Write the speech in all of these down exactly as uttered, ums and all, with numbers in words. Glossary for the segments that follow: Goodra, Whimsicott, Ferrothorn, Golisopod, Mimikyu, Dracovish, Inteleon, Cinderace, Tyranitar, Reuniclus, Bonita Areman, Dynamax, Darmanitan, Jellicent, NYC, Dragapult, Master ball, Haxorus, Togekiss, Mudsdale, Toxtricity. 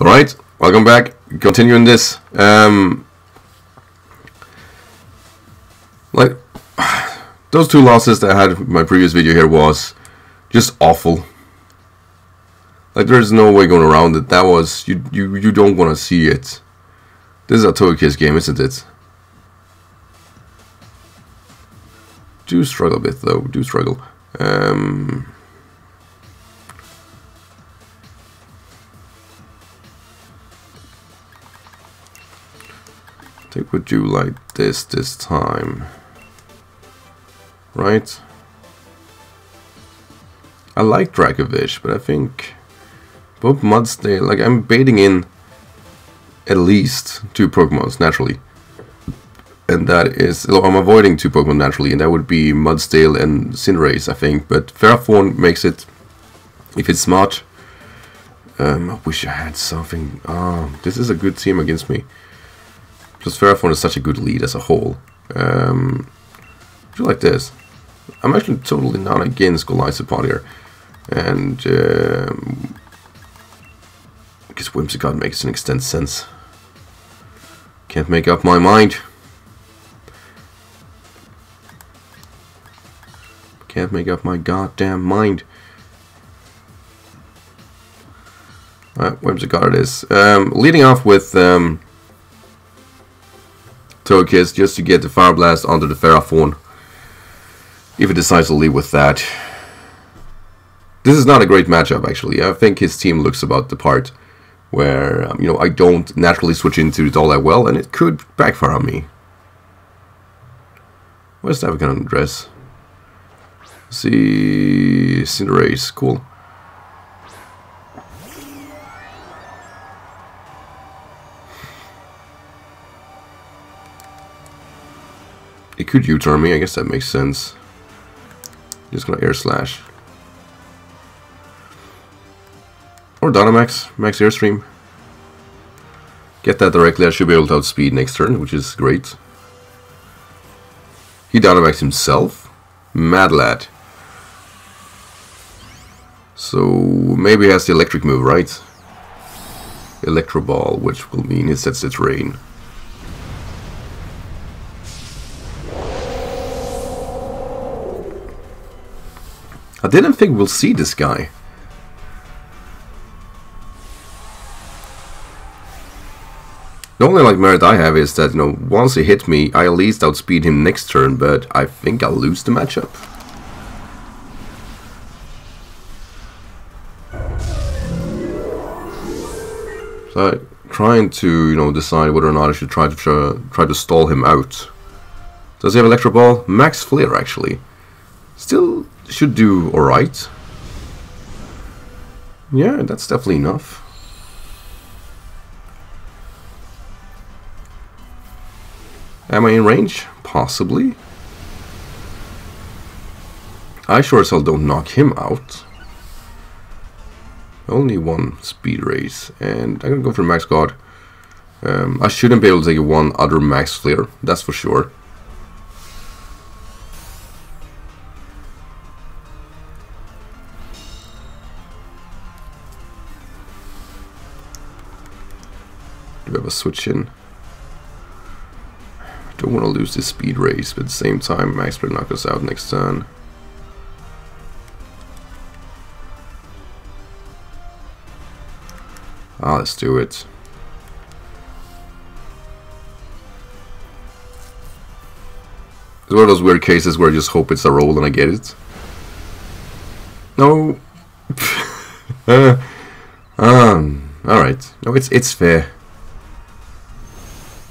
Alright, welcome back. Continuing this. Um, like, those two losses that I had in my previous video here was just awful. Like, there's no way going around it. That was, you you, you don't want to see it. This is a Togekiss game, isn't it? Do struggle a bit, though. Do struggle. Um... Take what you like this this time, right? I like Dracovish, but I think both Mudsdale, like I'm baiting in at least two Pokemons naturally, and that is, well, I'm avoiding two Pokemon naturally, and that would be Mudsdale and Cinderace, I think. But Ferrothorn makes it if it's smart. Um, I wish I had something. Oh, this is a good team against me. Plus, Ferrothorn is such a good lead as a whole. Um, I feel like this. I'm actually totally not against Golisopod here. And um, I guess Whimsicott makes an extent sense. Can't make up my mind. Can't make up my goddamn mind. Alright, Whimsicott it is. Um, leading off with... Um, Togekiss, just to get the Fire Blast onto the Ferrothorn, if it decides to leave with that. This is not a great matchup, actually. I think his team looks about the part where, um, you know, I don't naturally switch into it all that well, and it could backfire on me. Where's that gonna dress? See, Cinderace, cool. It could U-turn me, I guess that makes sense. Just gonna Air Slash. Or Dynamax, Max Airstream. Get that directly, I should be able to outspeed next turn, which is great. He Dynamaxed himself. Mad Lad. So, maybe he has the electric move, right? Electro Ball, which will mean it sets the terrain. I didn't think we'll see this guy. The only like merit I have is that, you know, once he hit me, I at least outspeed him next turn, but I think I'll lose the matchup. So I'm trying to, you know, decide whether or not I should try to uh, try to stall him out. Does he have Electro Ball? Max Flare actually. Still should do alright. Yeah, that's definitely enough. Am I in range? Possibly. I sure as hell don't knock him out. Only one speed race, and I'm gonna go for Max God. Um, I shouldn't be able to take one other Max Flare, that's for sure. Switch in. Don't want to lose this speed race, but at the same time, Max will knock us out next turn. Ah, let's do it. It's one of those weird cases where I just hope it's a roll and I get it. No. uh, um. All right. No, it's it's fair.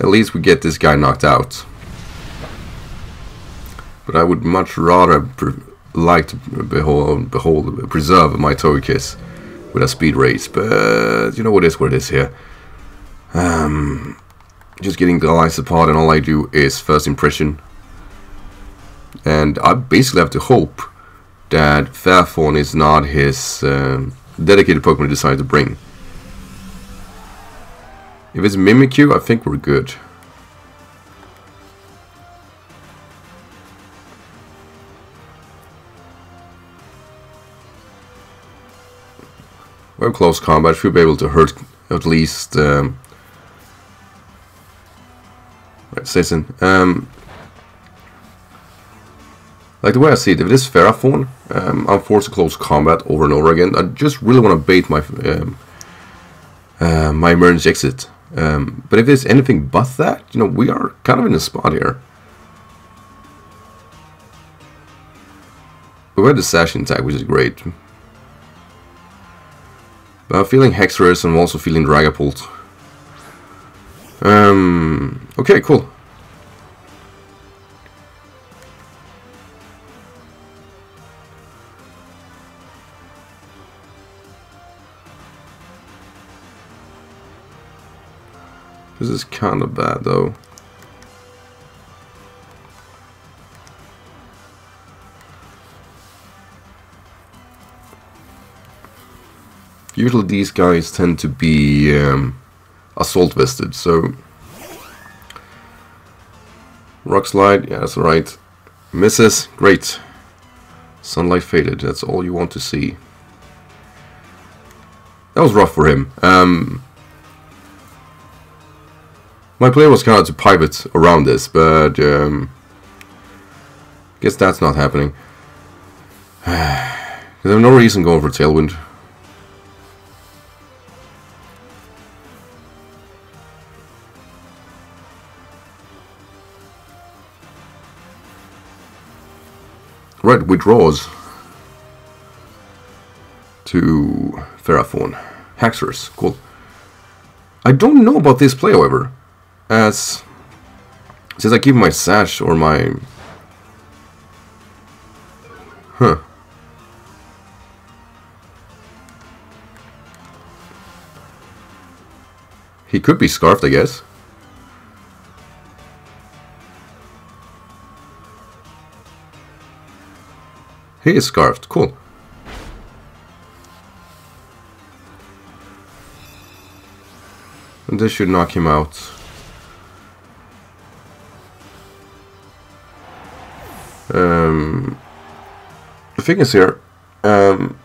At least we get this guy knocked out. But I would much rather like to behold, behold, preserve my Togekiss with a speed race. But you know what is what it is here. Um, just getting the lights apart, and all I do is first impression. And I basically have to hope that Ferrothorn is not his um, dedicated Pokemon he decided to bring. If it's Mimikyu, I think we're good. We're in close combat, should be able to hurt at least um, let's listen. Um, like the way I see it, if it is Ferrothorn, um, I'm forced to close combat over and over again. I just really want to bait my um, uh, my emergency exit. Um, but if it's anything but that, you know, we are kind of in a spot here. We had the Sash intact, which is great. But I'm feeling Haxorus and I'm also feeling Dragapult. Um, okay, cool. This is kind of bad, though. Usually these guys tend to be um, assault vested, so... Rock Slide, yeah, that's right. Misses, great. Sunlight Faded, that's all you want to see. That was rough for him. Um, my play was kind of to pivot around this, but... Um, guess that's not happening. There's no reason going for Tailwind. Red withdraws to Ferrothorn. Haxorus, cool. I don't know about this play, however, as since I keep my Sash or my... Huh. He could be Scarfed, I guess. He is Scarfed, cool. And this should knock him out. Um, the thing is here, um,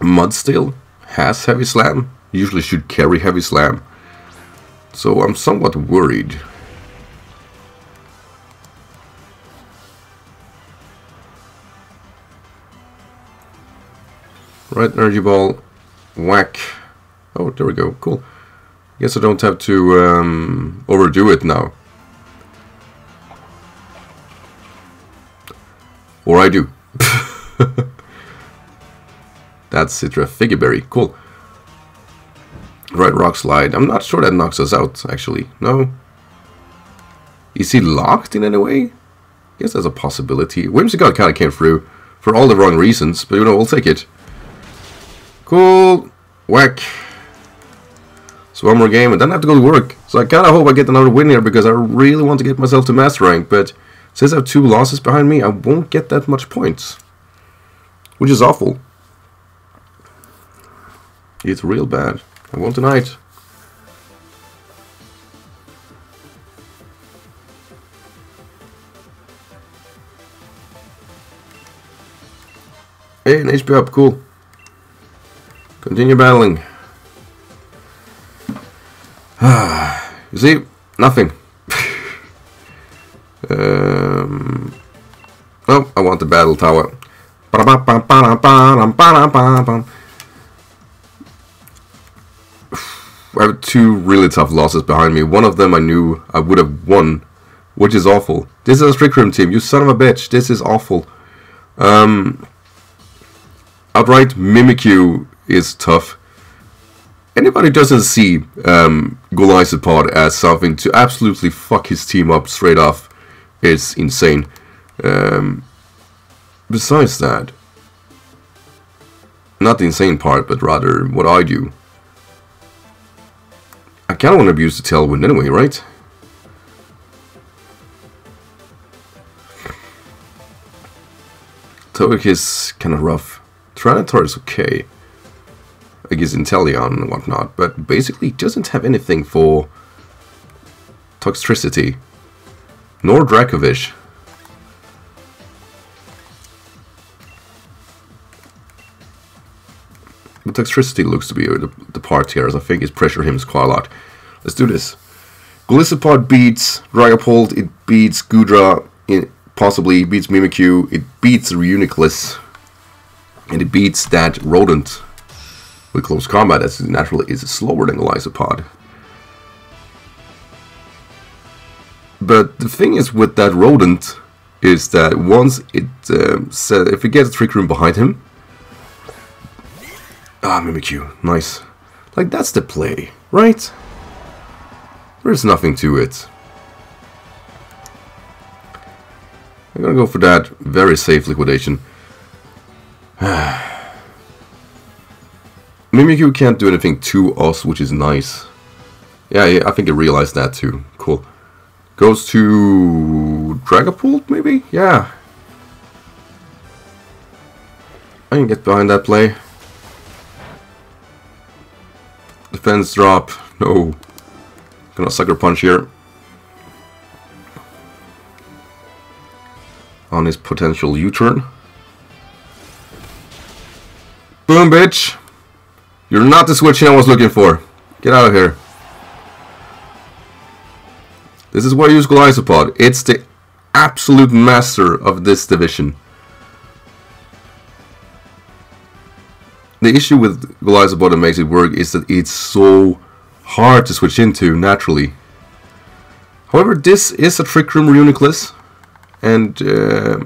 Mudsdale has Heavy Slam, usually should carry Heavy Slam. So I'm somewhat worried. Right, Energy Ball, whack. Oh, there we go, cool. Guess I don't have to um, overdo it now. Or I do. That's Citra Figgyberry, cool. Right, Rock Slide. I'm not sure that knocks us out, actually. No. Is he locked in any way? Guess that's a possibility. Whimsicott kind of came through for all the wrong reasons, but you know, we'll take it. Cool, whack. So one more game and then I have to go to work. So I kind of hope I get another win here because I really want to get myself to master rank. But since I have two losses behind me, I won't get that much points, which is awful. It's real bad. I won't deny it. Hey, an H P up, cool. Continue battling. You see? Nothing. um, oh, I want the battle tower. I have two really tough losses behind me. One of them I knew I would have won, which is awful. This is a Trick Room team, you son of a bitch. This is awful. Um, outright Mimikyu is tough. Anybody who doesn't see um, Golisopod as something to absolutely fuck his team up straight off is insane. Um, besides that, not the insane part, but rather what I do. I kind of want to abuse the Tailwind anyway, right? Togekiss is kind of rough. Tyranitar is okay. I guess Inteleon and whatnot, but basically doesn't have anything for Toxtricity, nor Dracovish. But Toxtricity looks to be the, the part here, as I think it's pressure him quite a lot. Let's do this. Golisopod beats Dragapult, it beats Goodra, it possibly beats Mimikyu, it beats Reuniclus, and it beats that rodent with close combat, as naturally is slower than Golisopod. But the thing is with that rodent is that once it um, said if it gets a Trick Room behind him, ah, Mimikyu, nice. Like, that's the play, right? There's nothing to it. I'm gonna go for that very safe liquidation. Mimikyu can't do anything to us, which is nice. Yeah, yeah, I think I realized that too. Cool. Goes to Dragapult, maybe? Yeah. I can get behind that play. Defense drop. No. Gonna sucker punch here. On his potential U-turn. Boom, bitch! You're not the switching I was looking for. Get out of here. This is why I use Golisopod. It's the absolute master of this division. The issue with Golisopod that makes it work is that it's so hard to switch into, naturally. However, this is a Trick Room Reuniclus, and uh,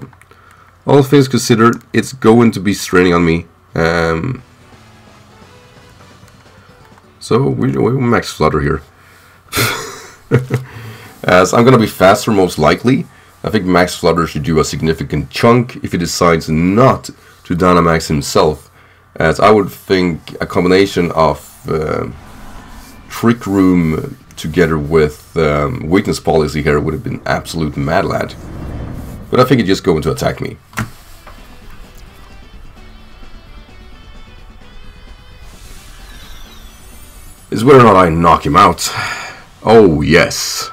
all things considered, it's going to be straining on me. Um, so, we, we max Flutter here. As I'm going to be faster, most likely. I think Max Flutter should do a significant chunk if he decides not to Dynamax himself. As I would think a combination of uh, Trick Room together with um, Weakness Policy here would have been absolute mad lad. But I think he's just going to attack me. Is whether or not I knock him out. Oh, yes.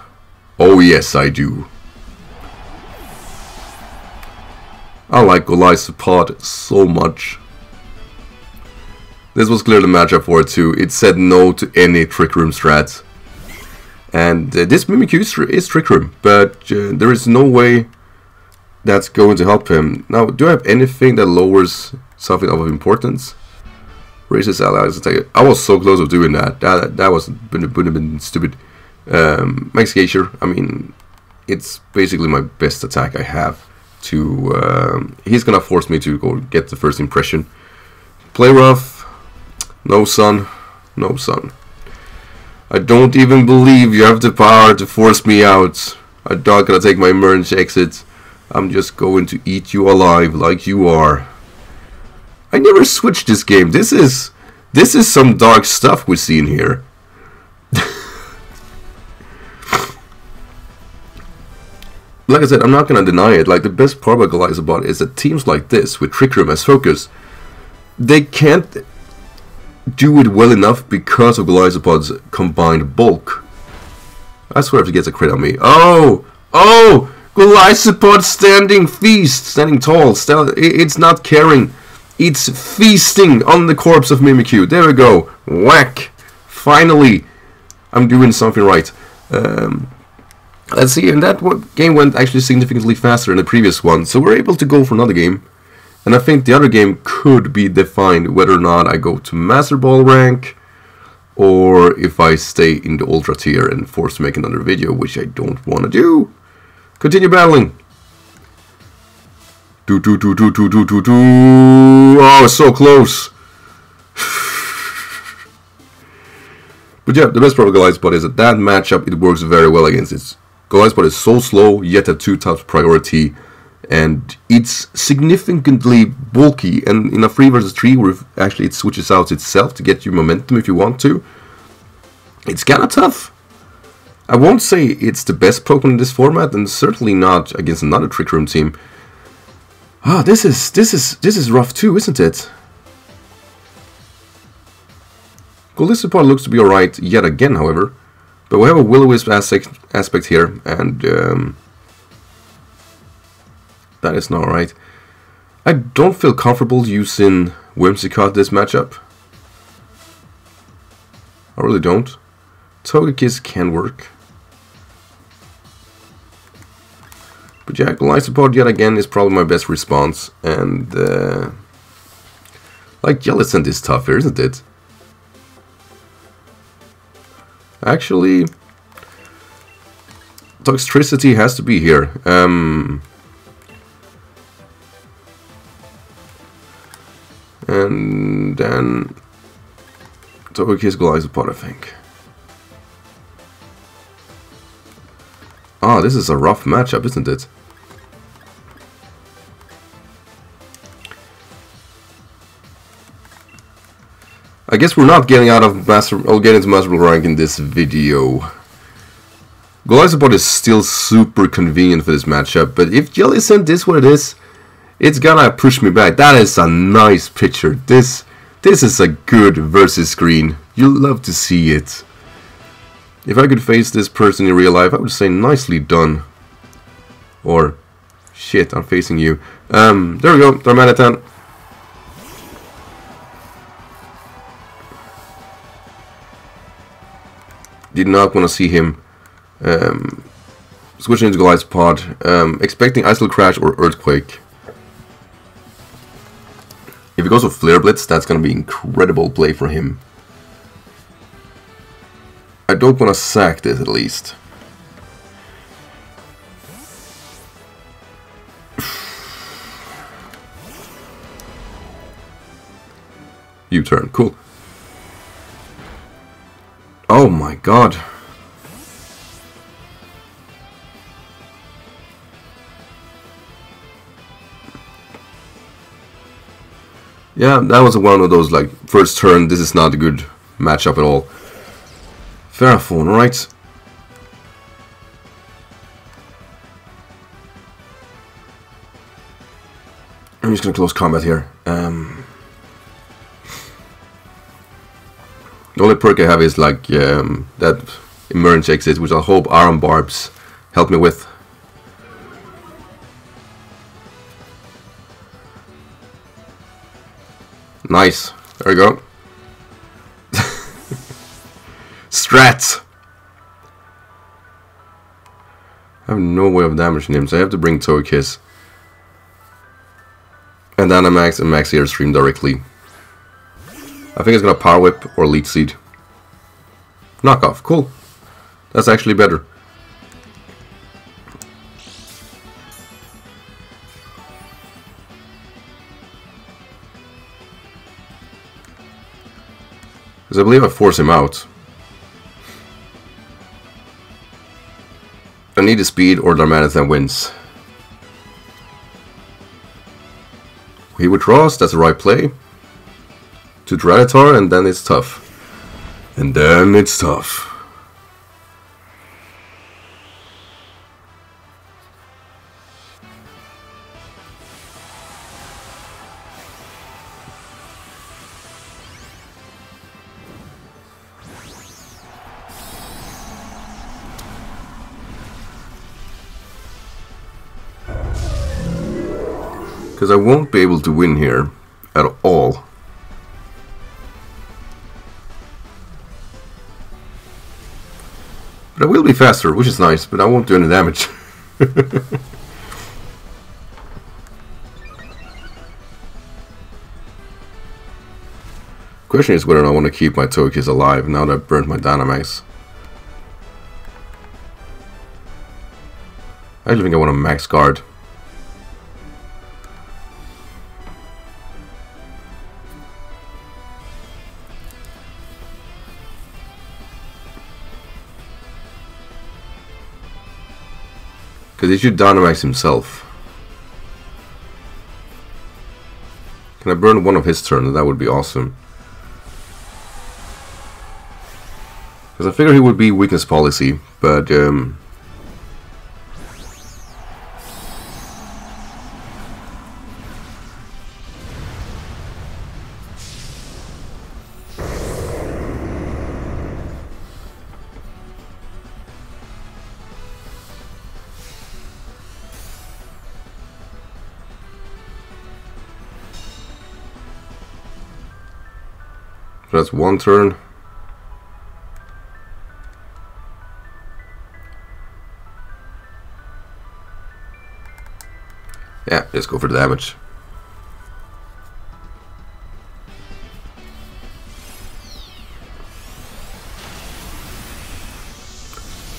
Oh yes, I do. I like Golisopod so much. This was clearly matchup for it too. It said no to any Trick Room strats. And uh, this Mimikyu is Trick Room, but uh, there is no way that's going to help him. Now, do I have anything that lowers something of importance? Raises allies attack. I was so close to doing that. That, that was, would have been stupid. Um, Max Gager, I mean, it's basically my best attack I have to, um, he's gonna force me to go get the first impression. Play rough, no son, no son. I don't even believe you have the power to force me out. I'm not gonna take my emergency exit. I'm just going to eat you alive like you are. I never switched this game. This is, this is some dark stuff we've seen here. Like I said, I'm not going to deny it. Like, the best part about Golisopod is that teams like this, with Trick Room as focus, they can't do it well enough because of Golisopod's combined bulk. I swear if he gets a crit on me. Oh! Oh! Golisopod standing feast! Standing tall. Stand, it's not caring. It's feasting on the corpse of Mimikyu. There we go. Whack! Finally! I'm doing something right. Um... Let's see, and that game went actually significantly faster than the previous one, so we're able to go for another game. And I think the other game could be defined whether or not I go to Master Ball rank, or if I stay in the Ultra tier and forced to make another video, which I don't want to do. Continue battling! Do do do do do do do do. Oh, so close! But yeah, the best part of Golisopod is that that matchup, it works very well against its... Golisopod is so slow, yet at two times priority, and it's significantly bulky, and in a three versus three where actually it switches out itself to get you momentum if you want to, it's kinda tough. I won't say it's the best Pokemon in this format, and certainly not against another Trick Room team. Ah, oh, this is this is this is rough too, isn't it? Golisopod looks to be alright yet again, however. But we have a Will-O-Wisp aspect here, and um, that is not right. I don't feel comfortable using Whimsicott this matchup. I really don't. Togekiss can work. But yeah, Golisopod yet again is probably my best response, and uh, like Jellicent is tougher, isn't it? Actually, Toxtricity has to be here. Um, and then Togekiss Golisopod, I think. Ah, this is a rough matchup, isn't it? I guess we're not getting out of master. I'll get into masterable rank in this video. Golisopod is still super convenient for this matchup, but if Jellicent is what it is, it's gonna push me back. That is a nice picture. This this is a good versus screen. You'll love to see it. If I could face this person in real life, I would say nicely done. Or, shit, I'm facing you. Um, there we go, Darmanitan. Did not want to see him. Um, switching into Golisopod. Um, expecting Ice Crash or Earthquake. If he goes with Flare Blitz, that's going to be incredible play for him. I don't want to sack this, at least. U-turn, cool. Oh my god. Yeah, that was one of those, like, first turn, this is not a good matchup at all. Ferrothorn, right? I'm just gonna close combat here. Um, the only perk I have is like um, that emerge exit, which I hope Iron Barbs help me with. Nice. There we go. Strat! I have no way of damaging him, so I have to bring Togekiss. And then I max and max Airstream directly. I think it's gonna Power Whip or Leech Seed. Knock off, cool. That's actually better. Because I believe I force him out. I need a speed or Darmanitan wins. He withdraws, that's the right play. To Tyranitar, and then it's tough. And then it's tough. Because I won't be able to win here at all. But I will be faster, which is nice, but I won't do any damage. Question is whether or not I want to keep my Togekiss alive now that I've burnt my Dynamax. I don't think I want to max guard. Because he should Dynamax himself. Can I burn one of his turns? That would be awesome. Because I figure he would be weakness policy, but um, that's one turn. Yeah, just go for the damage.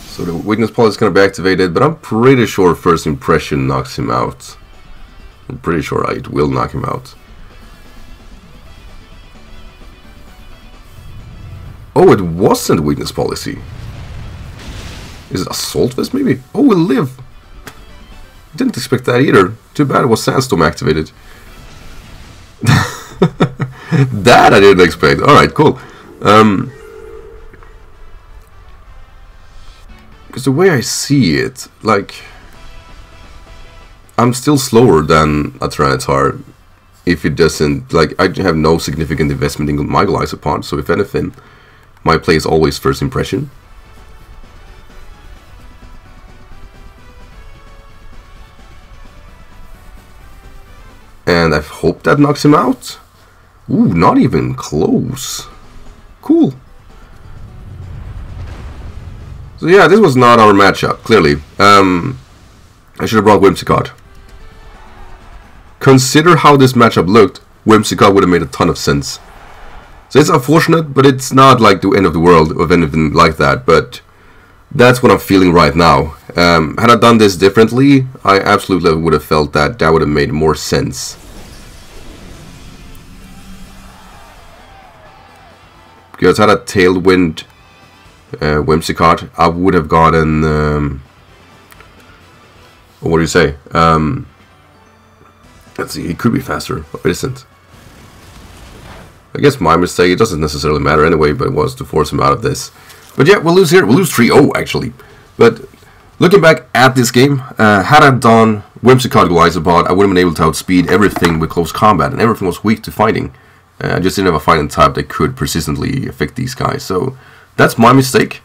So the weakness pole is going to be activated, but I'm pretty sure first impression knocks him out. I'm pretty sure it will knock him out. Oh, it wasn't weakness policy. Is it Assault Vest maybe? Oh, we live. Didn't expect that either. Too bad it was Sandstorm activated. That I didn't expect. Alright, cool. Um, because the way I see it, like, I'm still slower than a Tyranitar. If it doesn't, like, I have no significant investment in my Golisopod, so if anything, my play is always first impression. And I hope that knocks him out. Ooh, not even close. Cool. So yeah, this was not our matchup, clearly. Um, I should have brought Whimsicott. Consider how this matchup looked, Whimsicott would have made a ton of sense. So it's unfortunate, but it's not like the end of the world or anything like that, but that's what I'm feeling right now. Um, had I done this differently, I absolutely would have felt that that would have made more sense. Because had I Tailwind uh, Whimsicott, I would have gotten... Um, what do you say? Um... Let's see, it could be faster, but it isn't. I guess my mistake, it doesn't necessarily matter anyway, but it was to force him out of this. But yeah, we'll lose here, we'll lose three oh actually. But looking back at this game, uh, had I done Whimsicott Golisopod, I would have been able to outspeed everything with close combat, and everything was weak to fighting. Uh, I just didn't have a fighting type that could persistently affect these guys, so that's my mistake.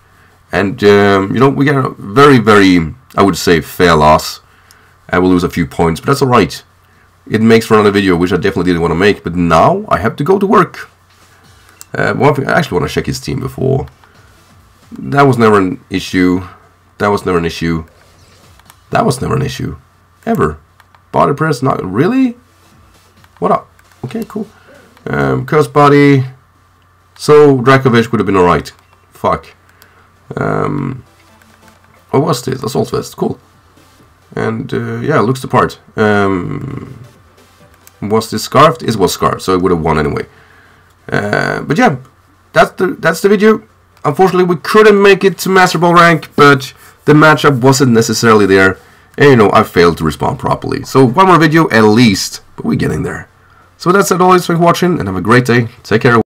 And, um, you know, we got a very, very, I would say, fair loss. I will lose a few points, but that's alright. It makes for another video, which I definitely didn't want to make, but now I have to go to work. Uh, one thing, I actually want to check his team before. That was never an issue. That was never an issue. That was never an issue. Ever. Body press, not really? What up? Okay, cool. Um, curse body. So, Dracovish would have been alright. Fuck. Um, what was this? Assault Vest, cool. And uh, yeah, looks the part. Um, was this scarfed? It was scarfed, so it would have won anyway. Uh, but yeah, that's the that's the video. Unfortunately, we couldn't make it to Master Ball rank, but the matchup wasn't necessarily there. And you know, I failed to respond properly. So one more video at least, but we're getting there. So that's it, always. Thanks for watching, and have a great day. Take care.